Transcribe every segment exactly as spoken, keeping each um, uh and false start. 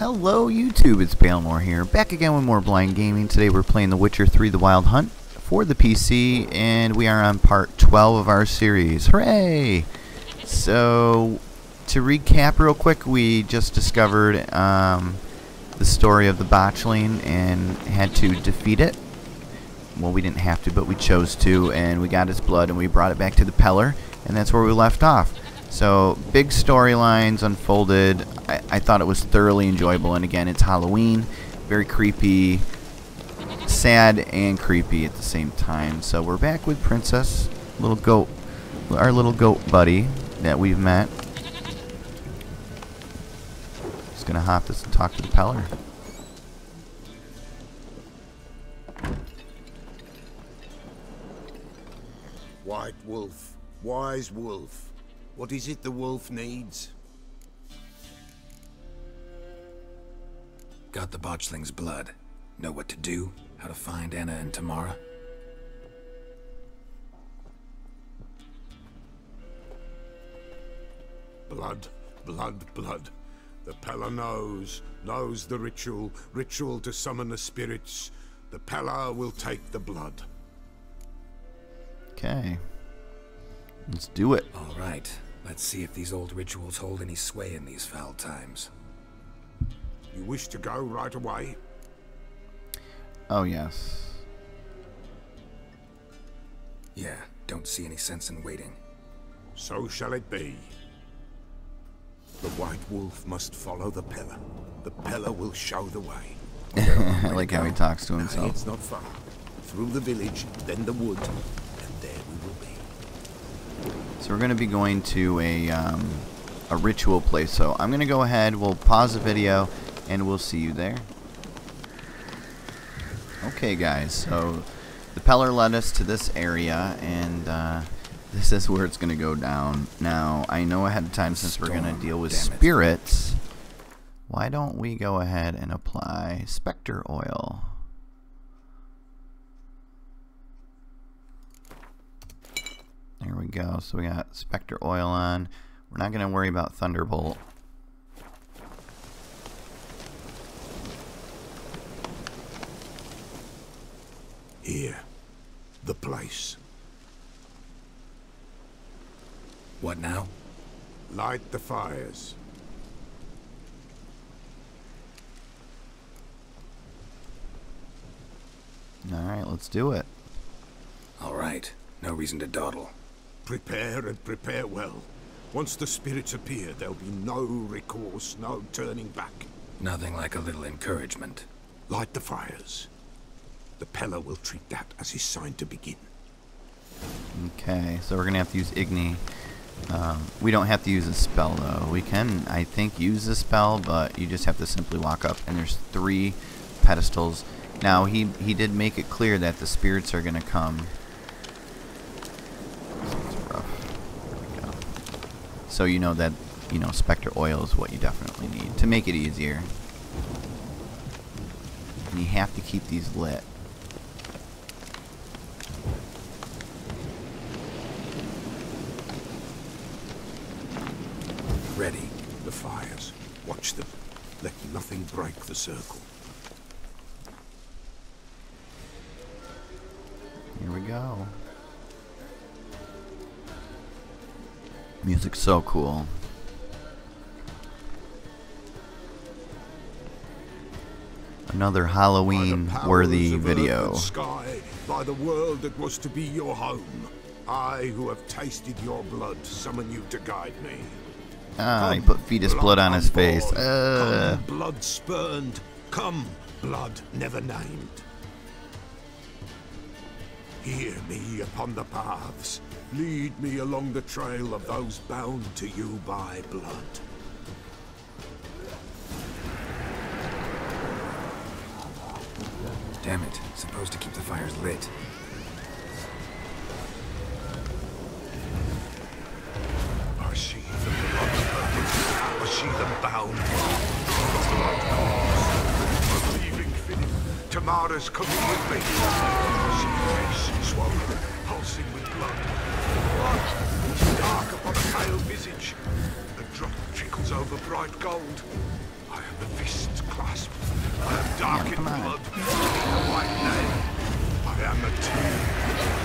Hello YouTube, it's Baltimore here, back again with more Blind Gaming. Today we're playing The Witcher three The Wild Hunt for the P C, and we are on part twelve of our series. Hooray! So, to recap real quick, we just discovered um, the story of the Botchling and had to defeat it. Well, we didn't have to, but we chose to, and we got its blood and we brought it back to the Pellar, and that's where we left off. So, big storylines unfolded. I, I thought it was thoroughly enjoyable, and again, it's Halloween. Very creepy, sad, and creepy at the same time. So, we're back with Princess, little goat, our little goat buddy that we've met. Just gonna hop this and talk to the Pellar. White wolf, wise wolf. What is it the wolf needs? Got the Botchling's blood. Know what to do, how to find Anna and Tamara. Blood, blood, blood. The Pellar knows, knows the ritual, ritual to summon the spirits. The Pellar will take the blood. Okay. Let's do it. All right. Let's see if these old rituals hold any sway in these foul times. You wish to go right away? Oh, yes. Yeah, don't see any sense in waiting. So shall it be. The White Wolf must follow the Pellar. The Pellar will show the way. I like how he talks to himself. No, it's not far. Through the village, then the wood, and there we will be. So we're going to be going to a, um, a ritual place, so I'm going to go ahead, we'll pause the video, and we'll see you there. Okay guys, so the Pellar led us to this area, and uh, this is where it's going to go down. Now, I know ahead of time, since Storm, we're going to deal with spirits, it. Why don't we go ahead and apply Spectre Oil? There we go. So we got Spectre Oil on. We're not going to worry about Thunderbolt. Here. The place. What now? Light the fires. Alright, let's do it. Alright. No reason to dawdle. Prepare and prepare well. Once the spirits appear, there'll be no recourse, no turning back. Nothing like a little encouragement. Light the fires. The Pellar will treat that as his sign to begin. Okay, so we're going to have to use Igni. Um, we don't have to use a spell, though. We can, I think, use a spell, but you just have to simply walk up. And there's three pedestals. Now, he, he did make it clear that the spirits are going to come. So you know that, you know, Spectre Oil is what you definitely need to make it easier. And you have to keep these lit. Ready. The fires. Watch them. Let nothing break the circle. Here we go. Music's so cool. Another Halloween-worthy video. Sky, by the world that was to be your home, I who have tasted your blood summon you to guide me. Ah, he put fetus blood on his face. Uh. Come, blood spurned. Come, blood never named. Hear me upon the paths. Lead me along the trail of those bound to you by blood. Damn it. Supposed to keep the fires lit. Are she the blood? Was she the bound? I'm leaving Philip. Tamara's coming with me. She face swollen, pulsing with blood. Blood, dark upon a pale visage. A drop trickles over bright gold. I am the fist's clasp. I am dark in blood. The white name. I am the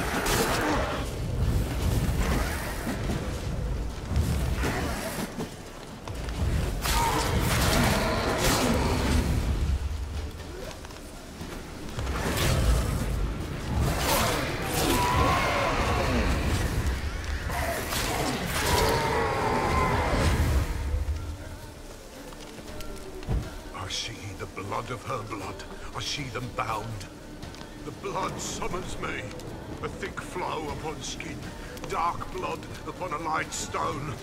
of her blood. I see them bound. The blood summons me. A thick flow upon skin, dark blood upon a light stone.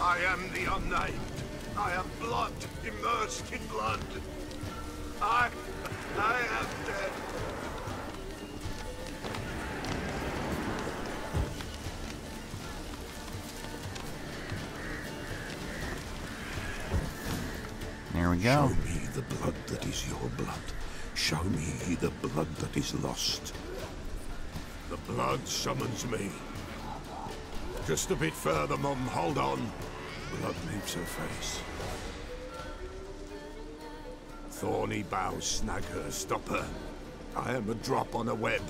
I am the unnamed. I am blood immersed in blood. I... I am dead. There we go. The blood that is your blood. Show me the blood that is lost. The blood summons me. Just a bit further, Mum. Hold on. Blood leaves her face. Thorny boughs snag her, stop her. I am a drop on a web.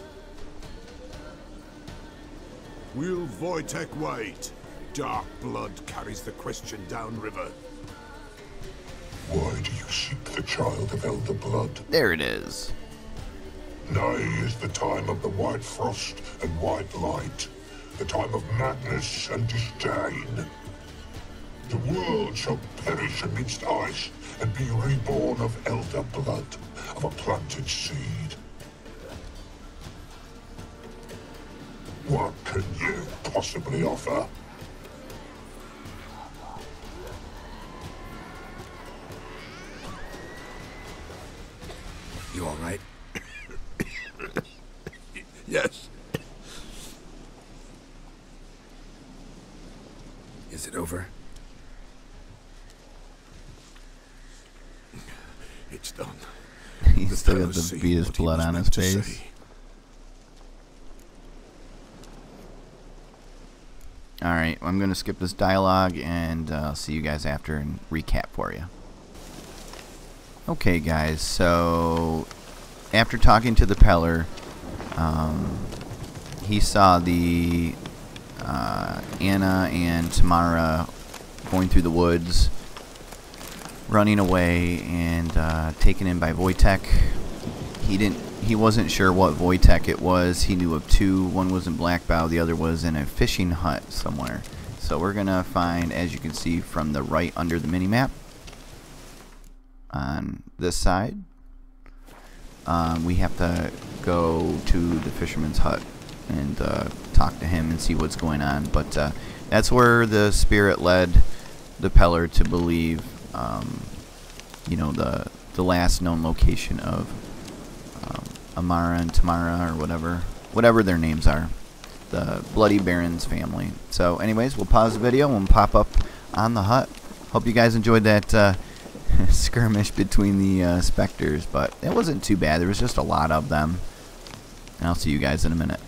Will Wojtek wait? Dark blood carries the question downriver. Why do you seek the child of elder blood? There it is. Nigh is the time of the white frost and white light, the time of madness and disdain. The world shall perish amidst ice and be reborn of elder blood, of a planted seed. What can you possibly offer? You all right? Yes. Is it over? It's done. He's still got the beatest blood on his face. Alright, well, I'm going to skip this dialogue and uh, see you guys after and recap for you. Okay guys, so after talking to the Pellar, um, he saw the uh, Anna and Tamara going through the woods, running away, and uh, taken in by Wojtek. He didn't. He wasn't sure what Wojtek it was. He knew of two. One was in Blackbow, the other was in a fishing hut somewhere. So we're gonna find, as you can see from the right under the mini map. On this side, um, we have to go to the fisherman's hut and uh, talk to him and see what's going on. But uh, that's where the spirit led the Pellar to believe, um, you know, the the last known location of um, Amara and Tamara, or whatever, whatever their names are, the Bloody Baron's family. So, anyways, we'll pause the video and pop up on the hut. Hope you guys enjoyed that. Uh, skirmish between the uh, specters, but it wasn't too bad. There was just a lot of them, and I'll see you guys in a minute.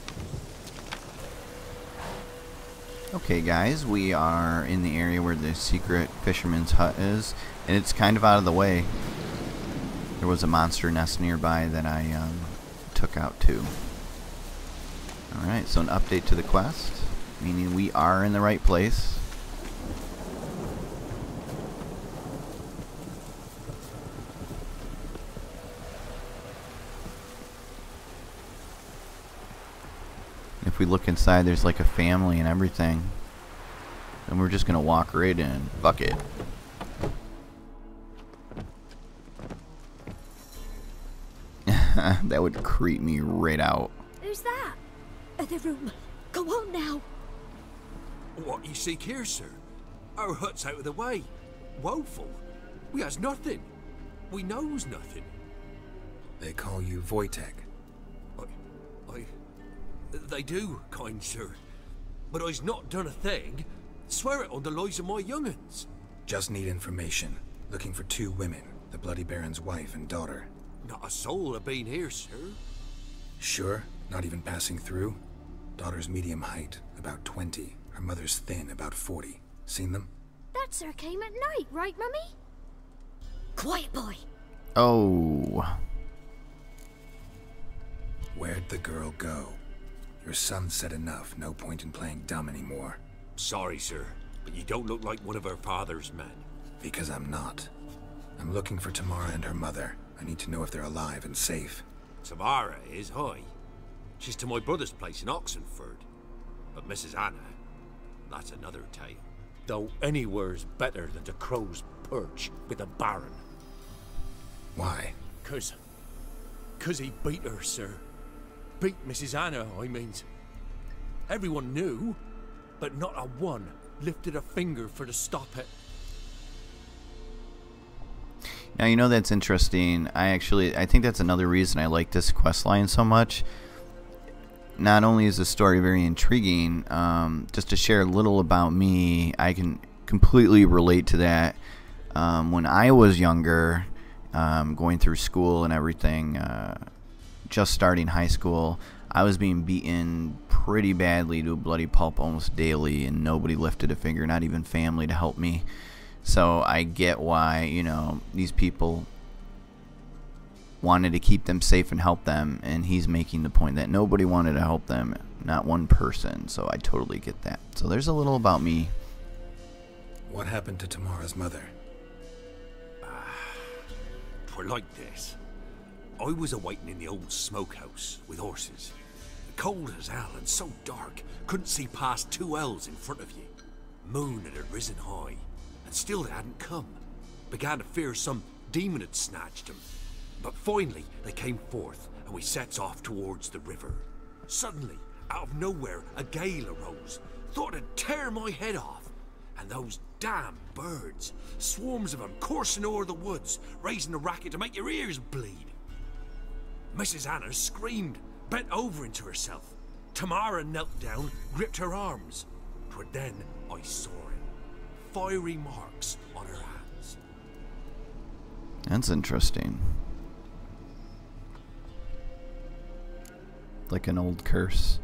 Okay guys, we are in the area where the secret fisherman's hut is, and it's kind of out of the way. There was a monster nest nearby that I um, took out too. Alright, so an update to the quest, meaning we are in the right place. If we look inside, there's like a family and everything, and we're just gonna walk right in. Fuck it. That would creep me right out. Who's that? Other room. Go on now. What you seek here, sir? Our hut's out of the way. Woeful. We has nothing. We knows nothing. They call you Wojtek. I... I... They do, kind sir. But I's not done a thing. Swear it on the lives of my young'uns. Just need information. Looking for two women, the Bloody Baron's wife and daughter. Not a soul have been here, sir. Sure? Not even passing through? Daughter's medium height, about twenty. Her mother's thin, about forty. Seen them? That sir came at night, right, Mummy? Quiet boy. Oh. Where'd the girl go? Your son said enough. No point in playing dumb anymore. Sorry, sir, but you don't look like one of her father's men. Because I'm not. I'm looking for Tamara and her mother. I need to know if they're alive and safe. Tamara is, hoi. She's to my brother's place in Oxenfurt. But Missus Anna, that's another tale. Though anywhere's better than the crow's perch with the Baron. Why? Cause... Cause he beat her, sir. Beat Missus Anna, I mean. Everyone knew, but not a one lifted a finger for to stop it. Now, you know, that's interesting. I actually, I think that's another reason I like this questline so much. Not only is the story very intriguing, um, just to share a little about me, I can completely relate to that. Um, when I was younger, um, going through school and everything, uh, just starting high school, I was being beaten pretty badly to a bloody pulp almost daily, and nobody lifted a finger, not even family, to help me. So I get why, you know, these people wanted to keep them safe and help them, and he's making the point that nobody wanted to help them, not one person. So I totally get that. So there's a little about me. What happened to Tamara's mother? Uh, Twere like this. I was awaiting in the old smokehouse with horses. Cold as hell and so dark, couldn't see past two ells in front of you. Moon had risen high. Still, they hadn't come. Began to fear some demon had snatched them. But finally, they came forth, and we sets off towards the river. Suddenly, out of nowhere, a gale arose. Thought it'd tear my head off. And those damn birds, swarms of them coursing o'er the woods, raising a racket to make your ears bleed. Missus Anna screamed, bent over into herself. Tamara knelt down, gripped her arms. 'Twere then I saw it. Fiery marks on her hands. That's interesting. Like an old curse.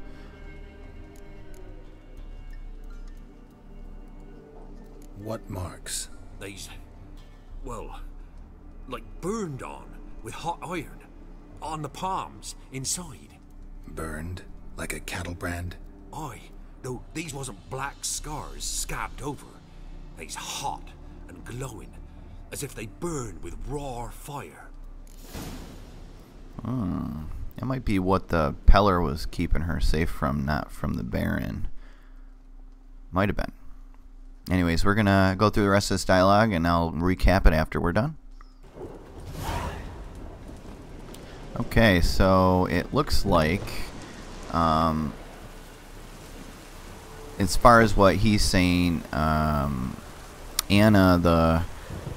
What marks? These, well, like burned on with hot iron, on the palms inside. Burned? Like a cattle brand? Aye, though these wasn't black scars scabbed over. They's hot and glowing, as if they burn with raw fire. Hmm. That might be what the Pellar was keeping her safe from, not from the Baron. Might have been. Anyways, we're gonna go through the rest of this dialogue, and I'll recap it after we're done. Okay, so it looks like, um, as far as what he's saying, um, Anna, the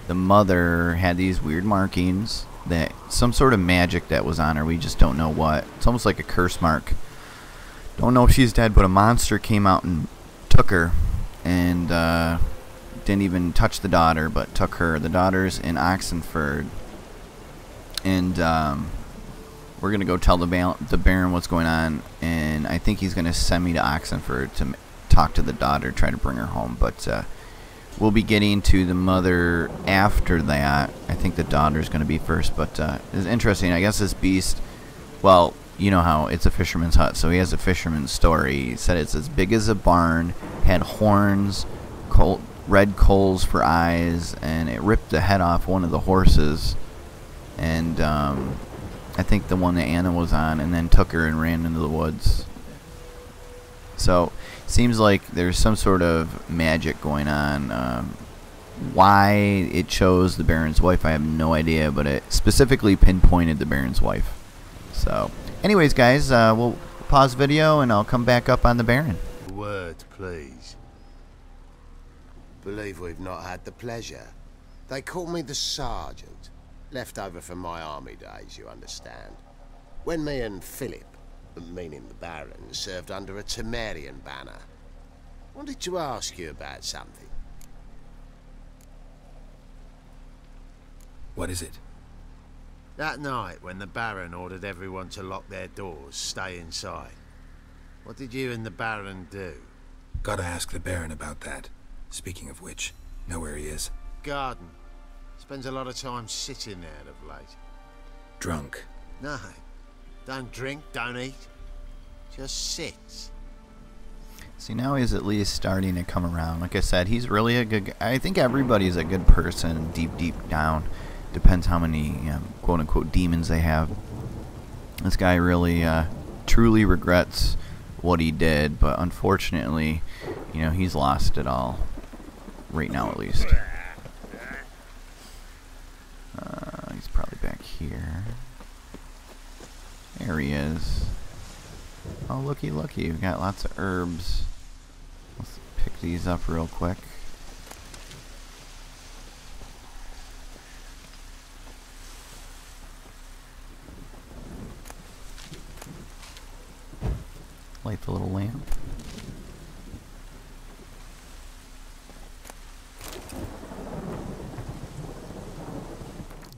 the mother, had these weird markings, that some sort of magic that was on her. We just don't know what. It's almost like a curse mark. Don't know if she's dead, but a monster came out and took her, and uh, didn't even touch the daughter, but took her. The daughter's in Oxenford, and um, we're gonna go tell the the Baron what's going on, and I think he's gonna send me to Oxenford to talk to the daughter, try to bring her home. But uh, we'll be getting to the mother after that. I think the daughter's going to be first, but uh, it's interesting. I guess this beast, well, you know how it's a fisherman's hut, so he has a fisherman's story. He said it's as big as a barn, had horns, coal, red coals for eyes, and it ripped the head off one of the horses, and um, I think the one that Anna was on, and then took her and ran into the woods. So seems like there's some sort of magic going on. Um, why it chose the Baron's wife, I have no idea, but it specifically pinpointed the Baron's wife. So anyways, guys, uh, we'll pause video and I'll come back up on the Baron. Word, please. Believe we've not had the pleasure. They call me the Sergeant. Left over from my army days, you understand. When me and Philip, meaning the Baron, served under a Temerian banner. Wanted to ask you about something. What is it? That night when the Baron ordered everyone to lock their doors, stay inside. What did you and the Baron do? Gotta ask the Baron about that. Speaking of which, know where he is? Garden. Spends a lot of time sitting there of late. Drunk? No. Don't drink, don't eat. Just sits. See, now he's at least starting to come around. Like I said, he's really a good guy. I think everybody's a good person deep, deep down. Depends how many, you know, quote-unquote demons they have. This guy really, uh, truly regrets what he did, but unfortunately, you know, he's lost it all. Right now, at least. Uh, he's probably back here. There he is. Oh, looky, looky. We've got lots of herbs. Let's pick these up real quick. Light the little lamp.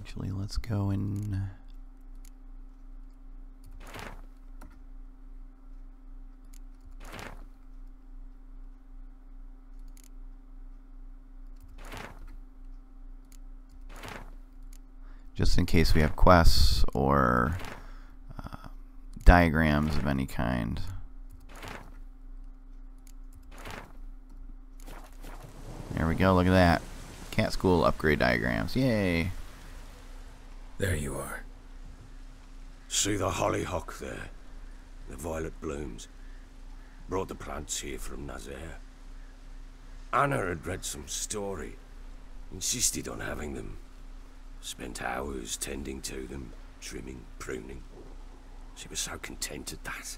Actually, let's go and... just in case we have quests or uh, diagrams of any kind. There we go, look at that. Cat school upgrade diagrams, yay! There you are. See the hollyhock there? The violet blooms. Brought the plants here from Nazaire. Anna had read some story. Insisted on having them. Spent hours tending to them, trimming, pruning. She was so content at that.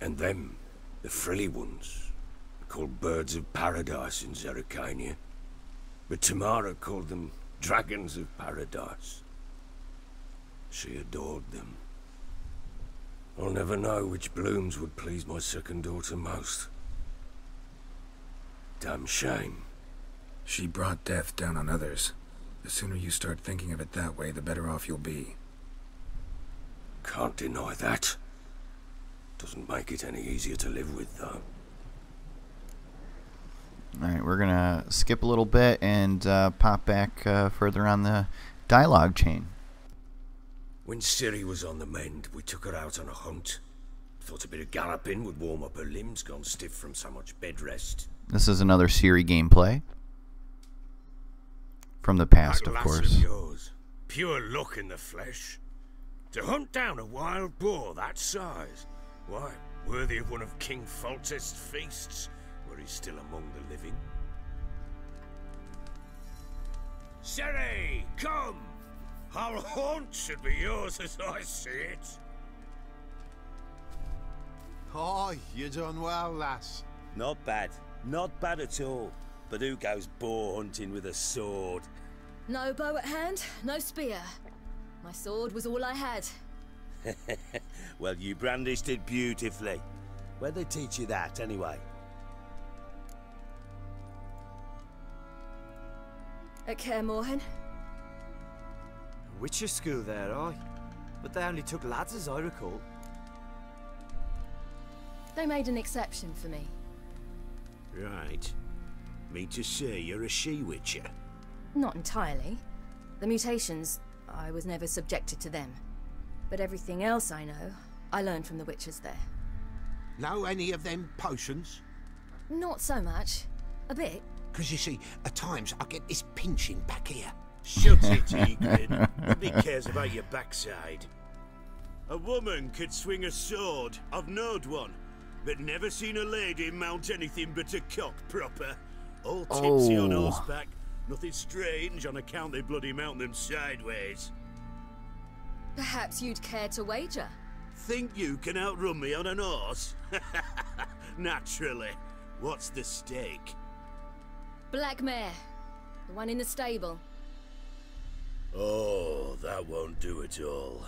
And them, the frilly ones, called birds of paradise in Zerikania. But Tamara called them dragons of paradise. She adored them. I'll never know which blooms would please my second daughter most. Damn shame. She brought death down on others. The sooner you start thinking of it that way, the better off you'll be. Can't deny that. Doesn't make it any easier to live with, though. Alright, we're gonna skip a little bit and uh, pop back uh, further on the dialogue chain. When Ciri was on the mend, we took her out on a hunt. Thought a bit of galloping would warm up her limbs, gone stiff from so much bed rest. This is another Ciri gameplay. From the past, of course. Of yours, pure luck in the flesh. To hunt down a wild boar that size, why, worthy of one of King Foltest's feasts, where he's still among the living. Ciri, come! Our haunt should be yours as I see it. Hi, you're done well, lass. Not bad. Not bad at all. But who goes boar hunting with a sword? No bow at hand, no spear. My sword was all I had. Well, you brandished it beautifully. Where'd they teach you that, anyway? At Kaer Morhen. Witcher school there, aye. But they only took lads, as I recall. They made an exception for me. Right. Mean to say you're a she-witcher? Not entirely. The mutations, I was never subjected to them. But everything else I know, I learned from the witchers there. Know any of them potions? Not so much. A bit. Because you see, at times I get this pinching back here. Shut it, Eglin. Nobody cares about your backside. A woman could swing a sword. I've knowed one. But never seen a lady mount anything but a cock proper. All tipsy oh. on horseback, nothing strange on account they bloody mount them sideways. Perhaps you'd care to wager? Think you can outrun me on an horse? Naturally. What's the stake? Black mare, the one in the stable. Oh, that won't do at all.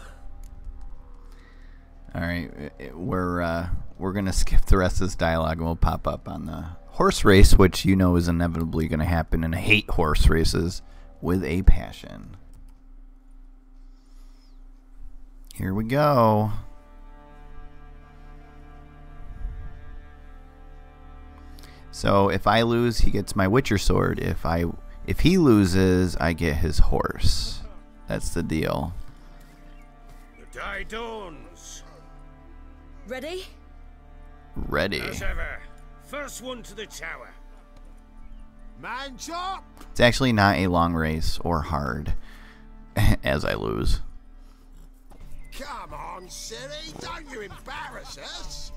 All right, we're uh, we're gonna skip the rest of this dialogue and we'll pop up on the horse race, which you know is inevitably going to happen, and I hate horse races with a passion. Here we go. So if I lose, he gets my Witcher sword. If I If he loses, I get his horse. That's the deal. The die dawns. Ready? Ready. As ever. First one to the tower. Man chop. It's actually not a long race or hard, as I lose. Come on, Ciri, don't you embarrass us.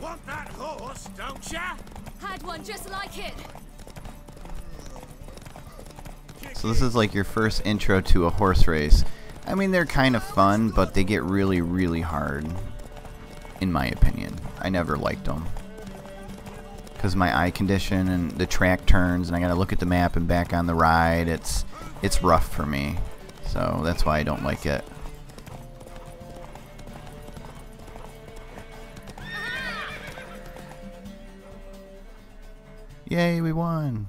Want that horse, don't ya? Had one just like it. So this is like your first intro to a horse race. I mean, they're kind of fun, but they get really, really hard, in my opinion. I never liked them. Because my eye condition and the track turns, and I gotta look at the map and back on the ride. It's it's rough for me, so that's why I don't like it. Yay, we won!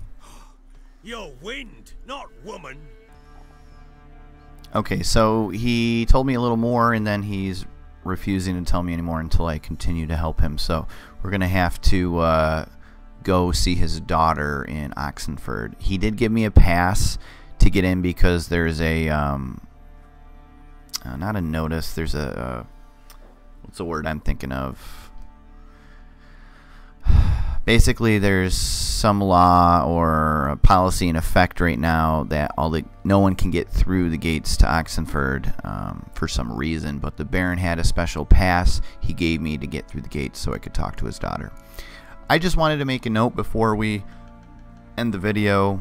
You're wind, not woman. Okay, so he told me a little more, and then he's refusing to tell me anymore until I continue to help him. So we're going to have to uh, go see his daughter in Oxenfurt. He did give me a pass to get in because there's a, um, uh, not a notice, there's a, uh, what's the word I'm thinking of? Basically, there's some law or a policy in effect right now that all the no one can get through the gates to Oxenfurt um, for some reason. But the Baron had a special pass he gave me to get through the gates so I could talk to his daughter. I just wanted to make a note before we end the video.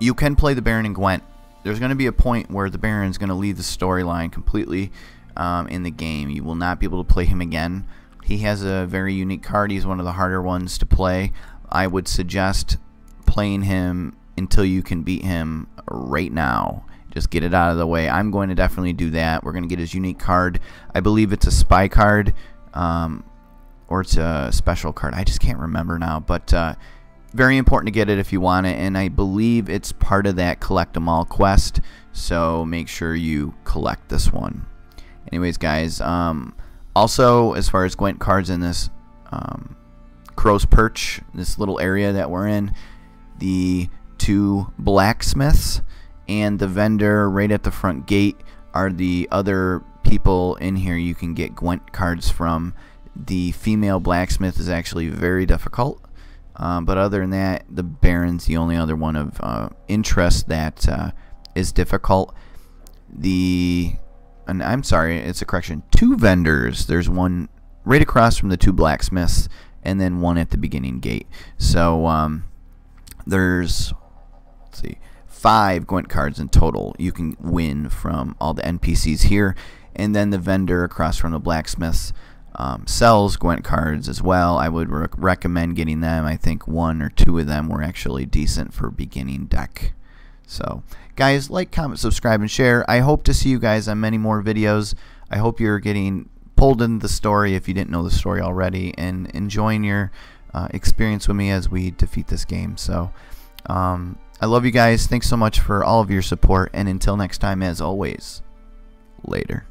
You can play the Baron in Gwent. There's going to be a point where the Baron's going to leave the storyline completely um, in the game. You will not be able to play him again. He has a very unique card. He's one of the harder ones to play. I would suggest playing him until you can beat him right now. Just get it out of the way. I'm going to definitely do that. We're going to get his unique card. I believe it's a spy card, um, or it's a special card. I just can't remember now, but uh, very important to get it if you want it, and I believe it's part of that collect 'em all quest, so make sure you collect this one. Anyways, guys, um... also, as far as Gwent cards in this um, Crow's Perch, this little area that we're in, the two blacksmiths and the vendor right at the front gate are the other people in here you can get Gwent cards from. The female blacksmith is actually very difficult, um, but other than that, the Baron's the only other one of uh, interest that uh, is difficult. The... And I'm sorry, it's a correction. Two vendors. There's one right across from the two blacksmiths, and then one at the beginning gate. So um, there's, let's see, five Gwent cards in total. You can win from all the N P Cs here, and then the vendor across from the blacksmiths um, sells Gwent cards as well. I would rec recommend getting them. I think one or two of them were actually decent for beginning deck. So, guys, like, comment, subscribe, and share. I hope to see you guys on many more videos. I hope you're getting pulled into the story if you didn't know the story already and enjoying your uh, experience with me as we defeat this game. So, um, I love you guys. Thanks so much for all of your support. And until next time, as always, later.